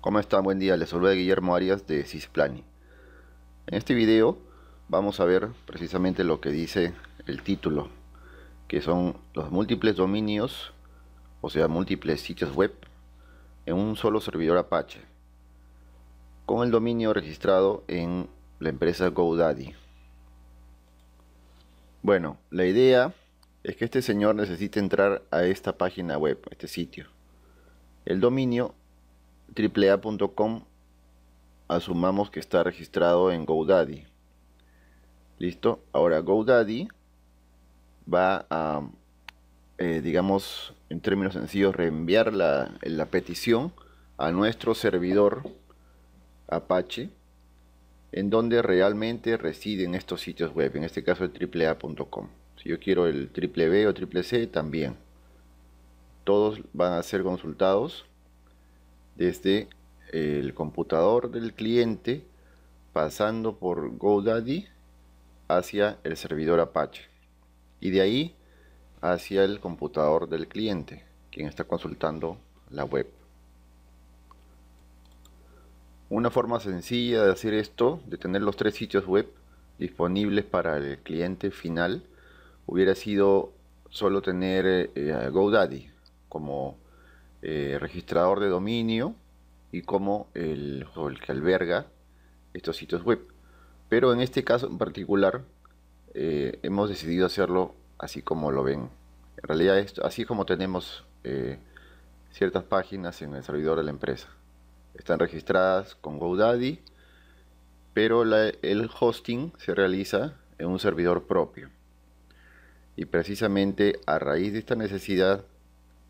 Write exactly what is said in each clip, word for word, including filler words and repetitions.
¿Cómo están? Buen día, les saluda Guillermo Arias de Sisplani. En este video vamos a ver precisamente lo que dice el título, que son los múltiples dominios, o sea, múltiples sitios web en un solo servidor Apache, con el dominio registrado en la empresa GoDaddy. Bueno, la idea es que este señor necesita entrar a esta página web, a este sitio. El dominio triplea punto com asumamos que está registrado en GoDaddy. Listo, ahora GoDaddy va a eh, digamos, en términos sencillos, reenviar la, la petición a nuestro servidor Apache, en donde realmente residen estos sitios web, en este caso el triplea punto com. Si yo quiero el triple B o triple C, también todos van a ser consultados desde el computador del cliente, pasando por GoDaddy hacia el servidor Apache y de ahí hacia el computador del cliente, quien está consultando la web. Una forma sencilla de hacer esto, de tener los tres sitios web disponibles para el cliente final, hubiera sido solo tener eh, GoDaddy como Eh, registrador de dominio y como el, el que alberga estos sitios web, pero en este caso en particular eh, hemos decidido hacerlo así como lo ven. En realidad es así como tenemos eh, ciertas páginas en el servidor de la empresa, están registradas con GoDaddy, pero la, el hosting se realiza en un servidor propio, y precisamente a raíz de esta necesidad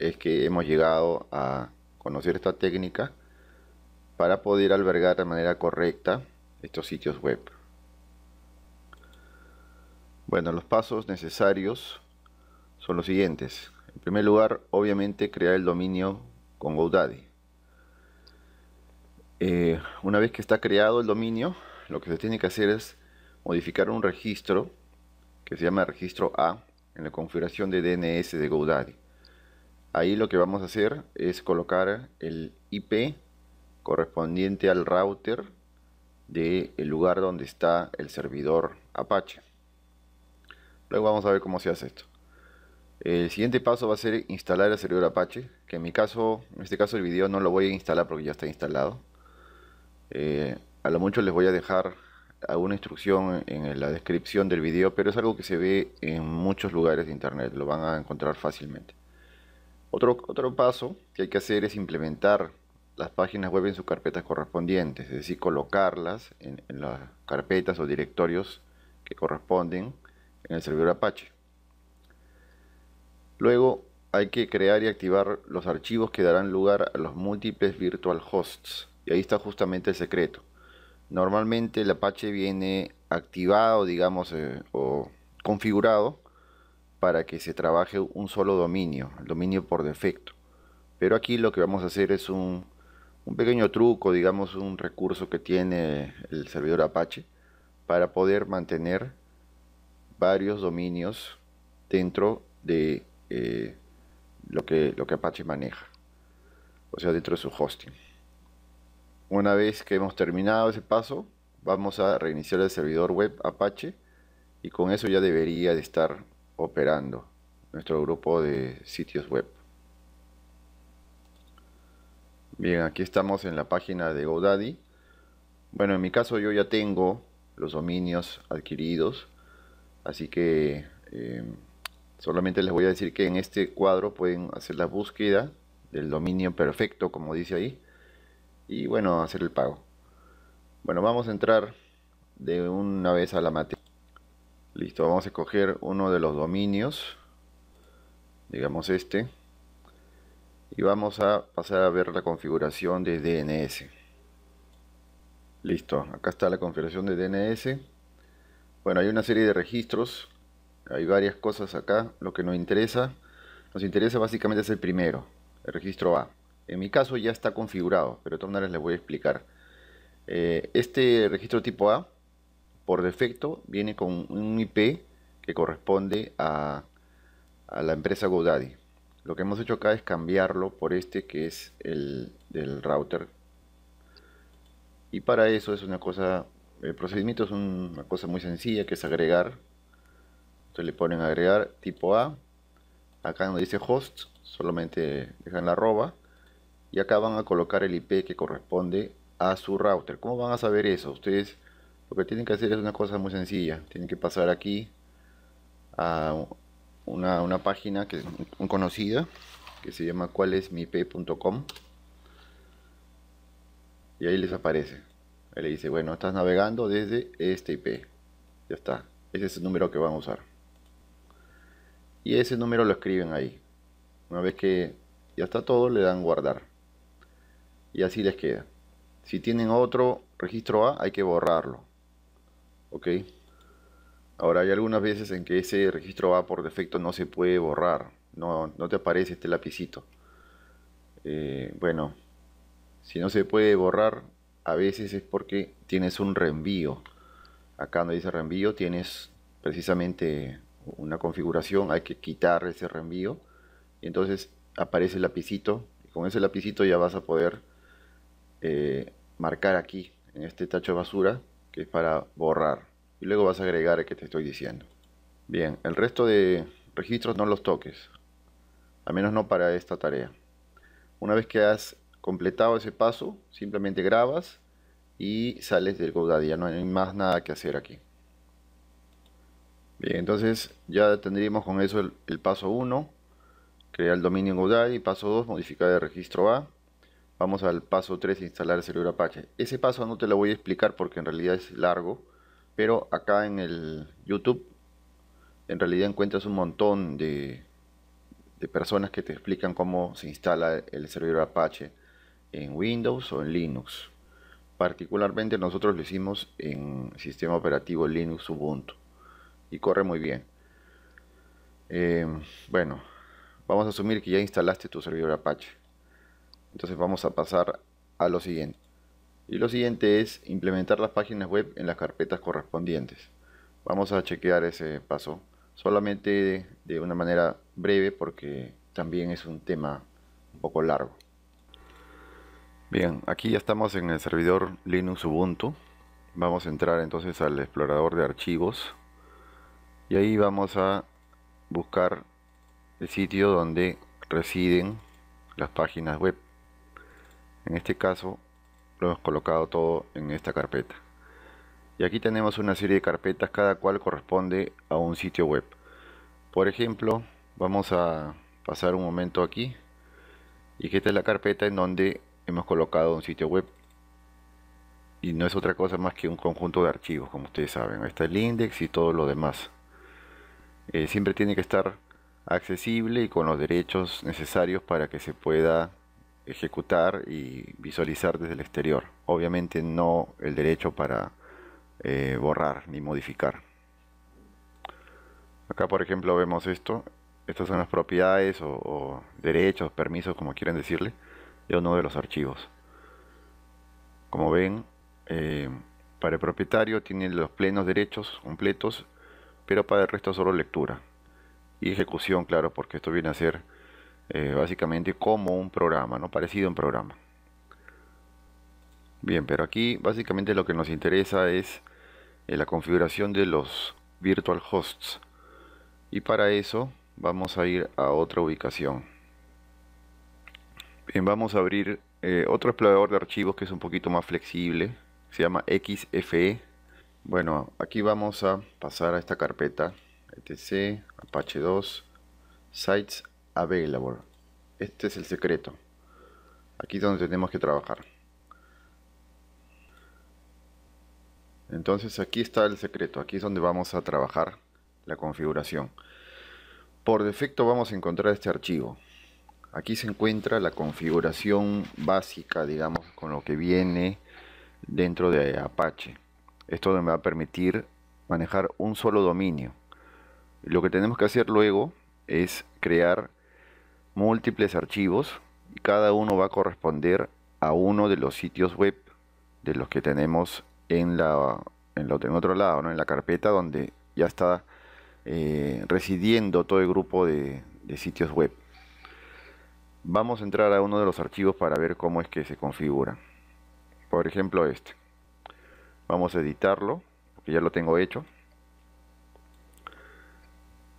es que hemos llegado a conocer esta técnica para poder albergar de manera correcta estos sitios web. Bueno, los pasos necesarios son los siguientes. En primer lugar, obviamente, crear el dominio con GoDaddy. Eh, una vez que está creado el dominio, lo que se tiene que hacer es modificar un registro que se llama registro A en la configuración de D N S de GoDaddy. Ahí lo que vamos a hacer es colocar el I P correspondiente al router del lugar donde está el servidor Apache. Luego vamos a ver cómo se hace esto. El siguiente paso va a ser instalar el servidor Apache, que en mi caso, en este caso el video no lo voy a instalar porque ya está instalado. Eh, a lo mucho les voy a dejar alguna instrucción en la descripción del video, pero es algo que se ve en muchos lugares de internet, lo van a encontrar fácilmente. Otro, otro paso que hay que hacer es implementar las páginas web en sus carpetas correspondientes, es decir, colocarlas en, en las carpetas o directorios que corresponden en el servidor Apache. Luego hay que crear y activar los archivos que darán lugar a los múltiples virtual hosts, y ahí está justamente el secreto. Normalmente el Apache viene activado, digamos, eh, o configurado para que se trabaje un solo dominio, el dominio por defecto. Pero aquí lo que vamos a hacer es un, un pequeño truco, digamos, un recurso que tiene el servidor Apache para poder mantener varios dominios dentro de eh, lo, que, lo que Apache maneja, o sea, dentro de su hosting. Una vez que hemos terminado ese paso, vamos a reiniciar el servidor web Apache, y con eso ya debería de estar operando nuestro grupo de sitios web. Bien, aquí estamos en la página de GoDaddy. Bueno, en mi caso yo ya tengo los dominios adquiridos, así que eh, solamente les voy a decir que en este cuadro pueden hacer la búsqueda del dominio perfecto, como dice ahí, y bueno, hacer el pago. Bueno, vamos a entrar de una vez a la materia. Listo, vamos a escoger uno de los dominios, digamos este, y vamos a pasar a ver la configuración de D N S. Listo, acá está la configuración de D N S. Bueno, hay una serie de registros, hay varias cosas acá. Lo que nos interesa, nos interesa básicamente es el primero, el registro A. En mi caso ya está configurado, pero de todas maneras les voy a explicar. Eh, este registro tipo A, por defecto, viene con un I P que corresponde a, a la empresa GoDaddy. Lo que hemos hecho acá es cambiarlo por este, que es el del router Y para eso es una cosa, el procedimiento es una cosa muy sencilla, que es agregar. Entonces le ponen agregar tipo A. Acá donde dice host, solamente dejan la arroba. Y acá van a colocar el I P que corresponde a su router. ¿Cómo van a saber eso? Ustedes lo que tienen que hacer es una cosa muy sencilla. Tienen que pasar aquí a una, una página que es muy conocida, que se llama cuál es mi i p punto com. Y ahí les aparece. Ahí le dice, bueno, estás navegando desde este I P. Ya está. Ese es el número que van a usar. Y ese número lo escriben ahí. Una vez que ya está todo, le dan guardar. Y así les queda. Si tienen otro registro A, hay que borrarlo. ¿Ok? Ahora, hay algunas veces en que ese registro A por defecto no se puede borrar. No, no te aparece este lapicito. Eh, bueno, si no se puede borrar, a veces es porque tienes un reenvío. Acá donde dice reenvío, tienes precisamente una configuración. Hay que quitar ese reenvío. Y entonces aparece el lapicito. Y con ese lapicito ya vas a poder eh, marcar aquí, en este tacho de basura, que es para borrar. Y luego vas a agregar el que te estoy diciendo. Bien, el resto de registros no los toques. Al menos no para esta tarea. Una vez que has completado ese paso, simplemente grabas y sales del GoDaddy. Ya no hay más nada que hacer aquí. Bien, entonces ya tendríamos con eso el, el paso uno. Crear el dominio en GoDaddy. Paso dos, modificar el registro A. Vamos al paso tres, instalar el servidor Apache. Ese paso no te lo voy a explicar porque en realidad es largo. Pero acá en el YouTube, en realidad encuentras un montón de, de personas que te explican cómo se instala el servidor Apache en Windows o en Linux. Particularmente nosotros lo hicimos en sistema operativo Linux Ubuntu y corre muy bien. Eh, bueno, vamos a asumir que ya instalaste tu servidor Apache. Entonces vamos a pasar a lo siguiente. Y lo siguiente es implementar las páginas web en las carpetas correspondientes. Vamos a chequear ese paso solamente de, de una manera breve porque también es un tema un poco largo. Bien, aquí ya estamos en el servidor Linux Ubuntu. Vamos a entrar entonces al explorador de archivos. Y ahí vamos a buscar el sitio donde residen las páginas web. En este caso lo hemos colocado todo en esta carpeta. Y aquí tenemos una serie de carpetas, cada cual corresponde a un sitio web. Por ejemplo, vamos a pasar un momento aquí. Y que esta es la carpeta en donde hemos colocado un sitio web y no es otra cosa más que un conjunto de archivos, como ustedes saben. Ahí está el index y todo lo demás. Eh, siempre tiene que estar accesible y con los derechos necesarios para que se pueda ejecutar y visualizar desde el exterior. Obviamente no el derecho para eh, borrar ni modificar. Acá por ejemplo vemos esto. Estas son las propiedades o, o derechos, permisos, como quieran decirle, de uno de los archivos. Como ven, eh, para el propietario tiene los plenos derechos completos, pero para el resto solo lectura y ejecución, claro, porque esto viene a ser eh, básicamente como un programa, no parecido a un programa. Bien, pero aquí básicamente lo que nos interesa es eh, la configuración de los virtual hosts, y para eso vamos a ir a otra ubicación. Bien, vamos a abrir eh, otro explorador de archivos que es un poquito más flexible. Se llama X F E. Bueno, aquí vamos a pasar a esta carpeta. Etc. Apache dos. Sites Available. Este es el secreto. Aquí es donde tenemos que trabajar. Entonces aquí está el secreto. Aquí es donde vamos a trabajar la configuración. Por defecto vamos a encontrar este archivo. Aquí se encuentra la configuración básica, digamos, con lo que viene dentro de Apache. Esto me va a permitir manejar un solo dominio. Lo que tenemos que hacer luego es crear múltiples archivos y cada uno va a corresponder a uno de los sitios web de los que tenemos en, la, en, la, en otro lado, ¿no? En la carpeta donde ya está eh, residiendo todo el grupo de, de sitios web. Vamos a entrar a uno de los archivos para ver cómo es que se configura. Por ejemplo, este. Vamos a editarlo, porque ya lo tengo hecho.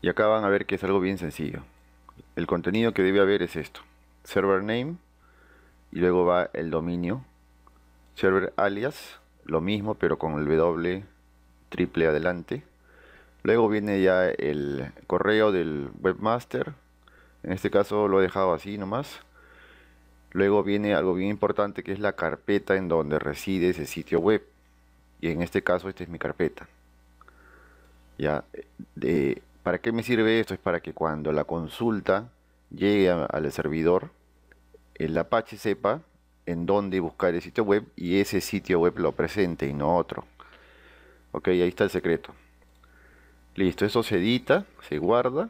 Y acá van a ver que es algo bien sencillo. El contenido que debe haber es esto. Server name. Y luego va el dominio. Server alias. Lo mismo, pero con el W triple adelante. Luego viene ya el correo del webmaster. En este caso lo he dejado así nomás. Luego viene algo bien importante, que es la carpeta en donde reside ese sitio web. Y en este caso, esta es mi carpeta. Ya, de, ¿para qué me sirve esto? Es para que cuando la consulta llegue a, al servidor, el Apache sepa en dónde buscar el sitio web y ese sitio web lo presente y no otro. Ok, ahí está el secreto. Listo, eso se edita, se guarda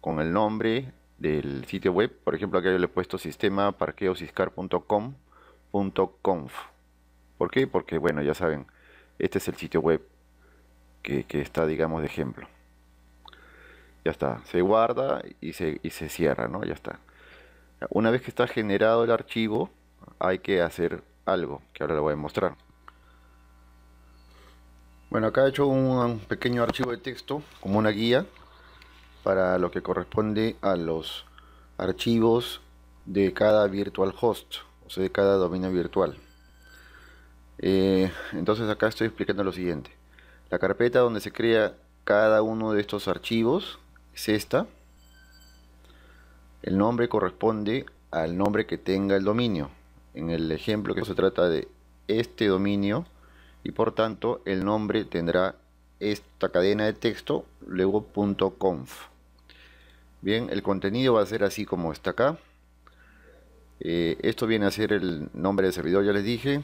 con el nombre del sitio web. Por ejemplo, acá yo le he puesto sistema parqueosiscar punto com punto conf. ¿Por qué? Porque, bueno, ya saben. Este es el sitio web que, que está, digamos, de ejemplo. Ya está, se guarda y se, y se cierra, ¿no? Ya está. Una vez que está generado el archivo, hay que hacer algo, que ahora lo voy a mostrar. Bueno, acá he hecho un pequeño archivo de texto, como una guía, para lo que corresponde a los archivos de cada virtual host, o sea, de cada dominio virtual. Eh, entonces acá estoy explicando lo siguiente. La carpeta donde se crea cada uno de estos archivos es esta. El nombre corresponde al nombre que tenga el dominio. En el ejemplo que se trata de este dominio, y por tanto el nombre tendrá esta cadena de texto, luego .conf. Bien, el contenido va a ser así como está acá. Eh, esto viene a ser el nombre del servidor, ya les dije.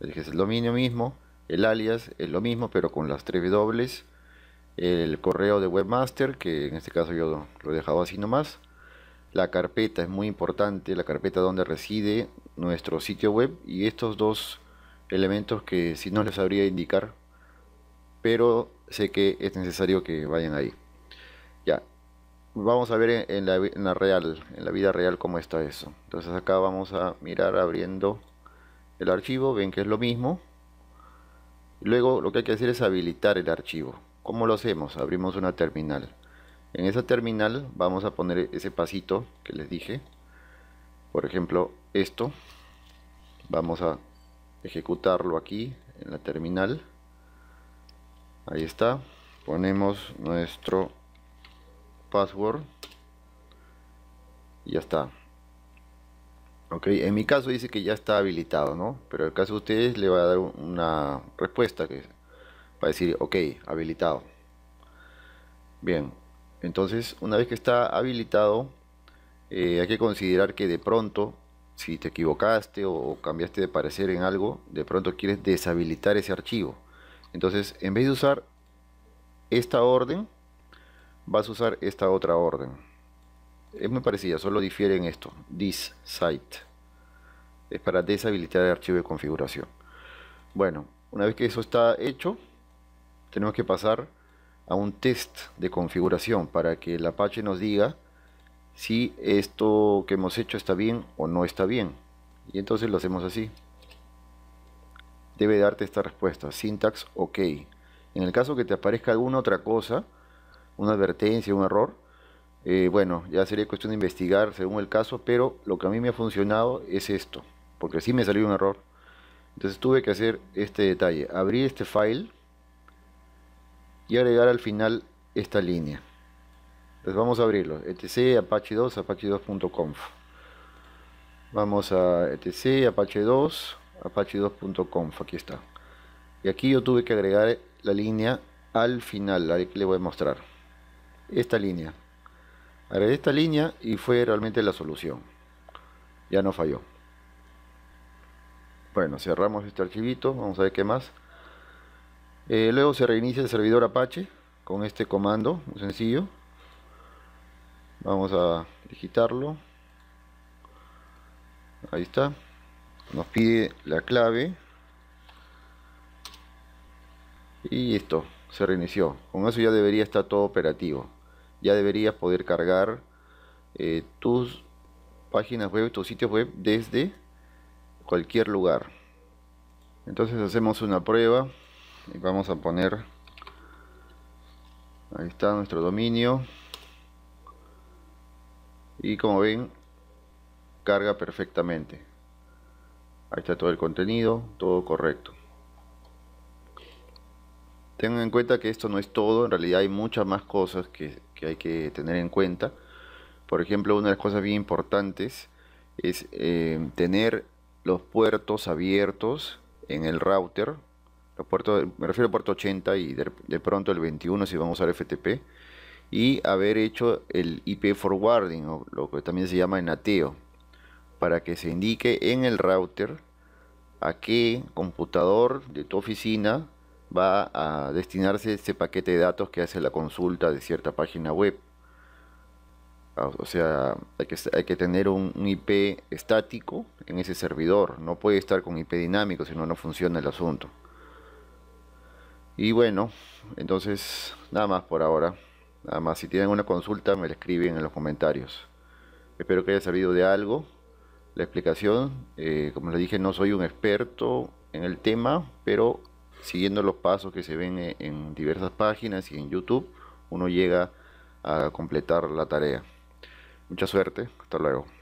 Es el dominio mismo, el alias es lo mismo pero con las tres W, el correo de webmaster, que en este caso yo lo he dejado así nomás, la carpeta es muy importante, la carpeta donde reside nuestro sitio web, y estos dos elementos que si no les sabría indicar, pero sé que es necesario que vayan ahí. Ya, vamos a ver en la, en la real, en la vida real cómo está eso. Entonces acá vamos a mirar abriendo el archivo, ven que es lo mismo. Luego lo que hay que hacer es habilitar el archivo. ¿Cómo lo hacemos? Abrimos una terminal. En esa terminal vamos a poner ese pasito que les dije. Por ejemplo, esto. Vamos a ejecutarlo aquí en la terminal. Ahí está. Ponemos nuestro password. Y ya está. Ok, en mi caso dice que ya está habilitado, ¿no? Pero en el caso de ustedes le va a dar una respuesta que va a decir, ok, habilitado. Bien, entonces una vez que está habilitado, eh, hay que considerar que de pronto, si te equivocaste o cambiaste de parecer en algo, de pronto quieres deshabilitar ese archivo. Entonces, en vez de usar esta orden, vas a usar esta otra orden. Es muy parecida, solo difiere en esto. This site es para deshabilitar el archivo de configuración. Bueno, una vez que eso está hecho, tenemos que pasar a un test de configuración para que el Apache nos diga si esto que hemos hecho está bien o no está bien. Y entonces lo hacemos así. Debe darte esta respuesta, syntax OK. En el caso que te aparezca alguna otra cosa, una advertencia, un error, Eh, bueno, ya sería cuestión de investigar según el caso, pero lo que a mí me ha funcionado es esto, porque sí me salió un error. Entonces tuve que hacer este detalle, abrir este file y agregar al final esta línea. Entonces vamos a abrirlo, etc apache dos, apache dos punto conf. Vamos a etc apache dos, apache dos punto conf, aquí está. Y aquí yo tuve que agregar la línea al final, ahí le voy a mostrar. Esta línea. Agregué esta línea y fue realmente la solución. Ya no falló. Bueno, cerramos este archivito. Vamos a ver qué más. Eh, luego se reinicia el servidor Apache con este comando, muy sencillo. Vamos a digitarlo. Ahí está. Nos pide la clave. Y listo, se reinició. Con eso ya debería estar todo operativo. Ya deberías poder cargar eh, tus páginas web, tus sitios web desde cualquier lugar. Entonces hacemos una prueba y vamos a poner, ahí está nuestro dominio, y como ven carga perfectamente. Ahí está todo el contenido, todo correcto. Tengan en cuenta que esto no es todo, en realidad hay muchas más cosas que, que hay que tener en cuenta. Por ejemplo, una de las cosas bien importantes es eh, tener los puertos abiertos en el router. Los puertos, me refiero al puerto ochenta y de, de pronto el veintiuno si vamos a usar F T P. Y haber hecho el I P forwarding, o lo que también se llama nateo, para que se indique en el router a qué computador de tu oficina va a destinarse ese paquete de datos que hace la consulta de cierta página web. O sea, hay que, hay que tener un, un I P estático en ese servidor. No puede estar con I P dinámico, si no, no funciona el asunto. Y bueno, entonces nada más por ahora. Nada más, si tienen una consulta me la escriben en los comentarios. Espero que haya servido de algo la explicación. Eh, como les dije, no soy un experto en el tema, pero siguiendo los pasos que se ven en diversas páginas y en YouTube, uno llega a completar la tarea. Mucha suerte, hasta luego.